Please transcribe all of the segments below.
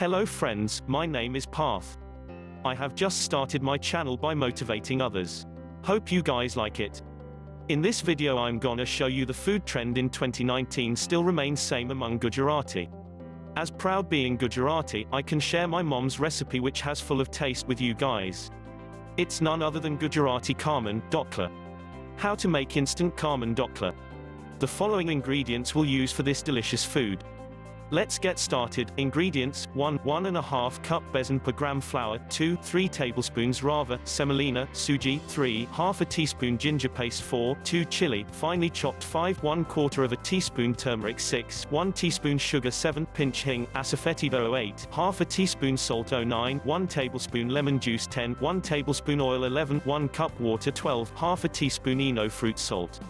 Hello friends, my name is Parth. I have just started my channel by motivating others. Hope you guys like it. In this video I'm gonna show you the food trend in 2019 still remains same among Gujarati. As proud being Gujarati, I can share my mom's recipe which has full of taste with you guys. It's none other than Gujarati Khaman Dhokla. How to make instant Khaman Dhokla. The following ingredients we'll use for this delicious food. Let's get started. Ingredients: 1.5 cup besan per gram flour, 2.3 tablespoons rava, semolina, suji, 3.5 a teaspoon ginger paste, 4.2 chili, finely chopped, 5.25 of a teaspoon turmeric, 6.1 teaspoon sugar, 7 pinch hing, asafetida, 8.5 a teaspoon salt, 9, 1 tablespoon lemon juice, 10, 1 tablespoon oil, 11, 1 cup water, 12.5 a teaspoon Eno fruit salt.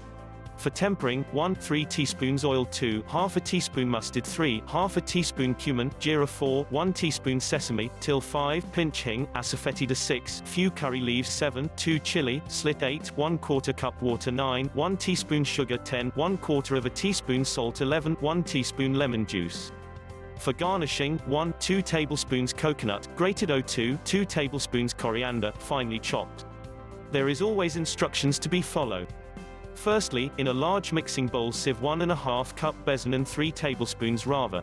For tempering, 1.3 teaspoons oil, 2.5 a teaspoon mustard, 3.5 a teaspoon cumin, jira, 4.1 teaspoon sesame, till, 5 pinch hing, asafetida, 6 few curry leaves, 7.2 chili, slit, 8.25 cup water, 9, 1 teaspoon sugar, 10, 1/4 of a teaspoon salt, 11, 1 teaspoon lemon juice. For garnishing, 1.2 tablespoons coconut, grated, 2 tablespoons coriander, finely chopped. There is always instructions to be followed. Firstly, in a large mixing bowl sieve 1.5 cup besan and 3 tablespoons rava.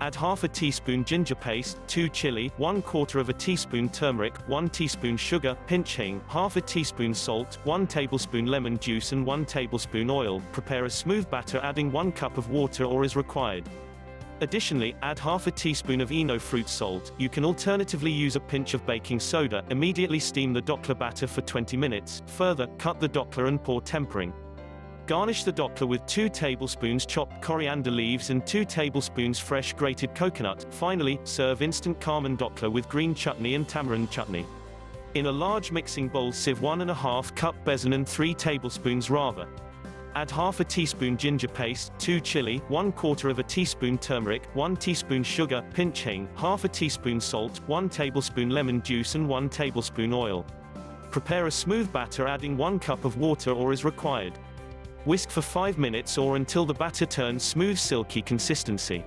Add 1/2 a teaspoon ginger paste, 2 chili, 1/4 of a teaspoon turmeric, 1 teaspoon sugar, pinch hing, 1/2 a teaspoon salt, 1 tablespoon lemon juice and 1 tablespoon oil. Prepare a smooth batter adding 1 cup of water or as required. Additionally, add 1/2 a teaspoon of Eno fruit salt. You can alternatively use a pinch of baking soda. Immediately steam the dhokla batter for 20 minutes. Further, cut the dhokla and pour tempering. Garnish the dhokla with 2 tablespoons chopped coriander leaves and 2 tablespoons fresh grated coconut. Finally, serve instant Khaman dhokla with green chutney and tamarind chutney. In a large mixing bowl sieve 1.5 cup besan and 3 tablespoons rava. Add 1/2 a teaspoon ginger paste, 2 chili, 1/4 of a teaspoon turmeric, 1 teaspoon sugar, pinch hing, 1/2 a teaspoon salt, 1 tablespoon lemon juice and 1 tablespoon oil. Prepare a smooth batter adding 1 cup of water or as required. Whisk for 5 minutes or until the batter turns smooth silky consistency.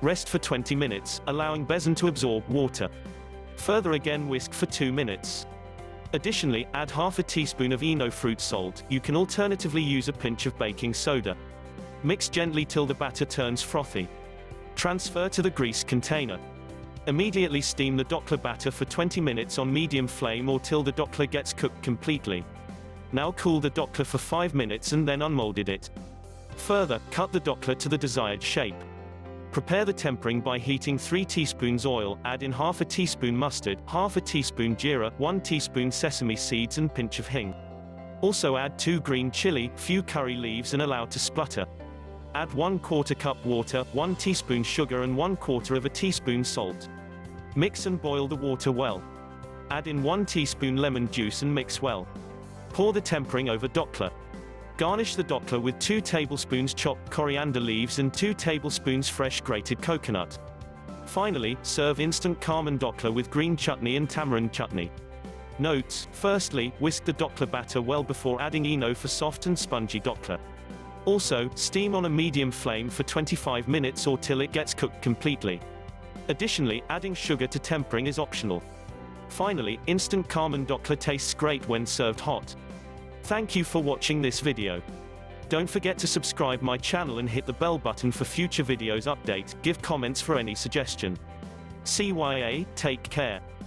Rest for 20 minutes, allowing besan to absorb water. Further again whisk for 2 minutes. Additionally, add 1/2 a teaspoon of Eno fruit salt. You can alternatively use a pinch of baking soda. Mix gently till the batter turns frothy. Transfer to the grease container. Immediately steam the dhokla batter for 20 minutes on medium flame or till the dhokla gets cooked completely. Now cool the dhokla for 5 minutes and then unmolded it. Further, cut the dhokla to the desired shape. Prepare the tempering by heating 3 teaspoons oil, add in 1/2 a teaspoon mustard, 1/2 a teaspoon jira, 1 teaspoon sesame seeds and pinch of hing. Also add 2 green chili, few curry leaves and allow to splutter. Add 1/4 cup water, 1 teaspoon sugar and 1/4 of a teaspoon salt. Mix and boil the water well. Add in 1 teaspoon lemon juice and mix well. Pour the tempering over dhokla. Garnish the dhokla with 2 tablespoons chopped coriander leaves and 2 tablespoons fresh grated coconut. Finally, serve instant Khaman dhokla with green chutney and tamarind chutney. Notes: firstly, whisk the dhokla batter well before adding Eno for soft and spongy dhokla. Also, steam on a medium flame for 25 minutes or till it gets cooked completely. Additionally, adding sugar to tempering is optional. Finally, instant Khaman dhokla tastes great when served hot. Thank you for watching this video. Don't forget to subscribe my channel and hit the bell button for future videos update. Give comments for any suggestion. CYA, take care.